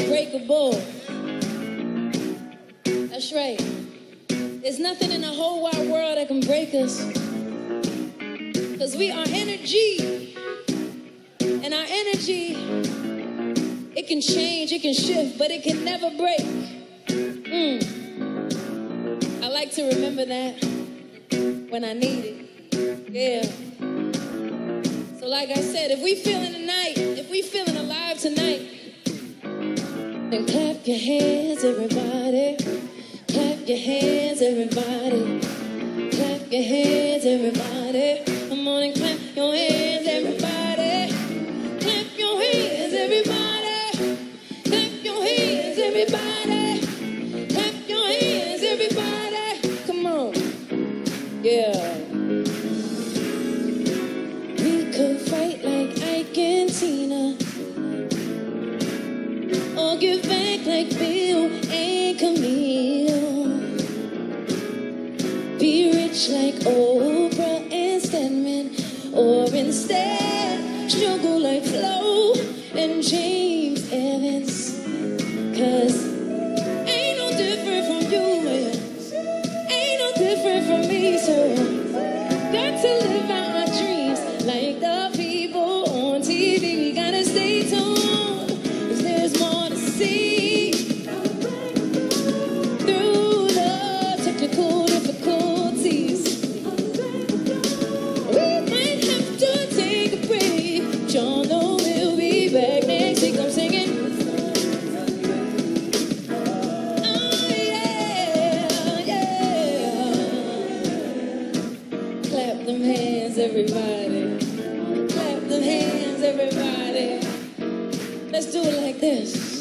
unbreakable. That's right. There's nothing in the whole wide world that can break us. Because we are energy. And our energy, it can change, it can shift, but it can never break. I like to remember that when I need it. Yeah. So like I said, if we feeling tonight, if we feeling alive tonight, then clap your hands, everybody. Clap your hands, everybody. Clap your hands, everybody. Come on and clap your hands, everybody. Clap your hands, everybody. Clap your hands, everybody. Clap your hands, everybody. Come on. Yeah. We could fight like Ike and Tina, or give back like Bill and Camille. Be rich like Oprah and Stedman, or instead struggle like Flo and James Evans. 'Cause ain't no different from you, and ain't no different from me, so got to live out my dreams like the people on TV. We gotta stay tuned. There's more to see through the technical difficulties. We might have to take a break. Y'all know we'll be back next week. I'm singing. Oh yeah, yeah. Clap them hands, everybody. Clap them hands, everybody. Let's do it like this.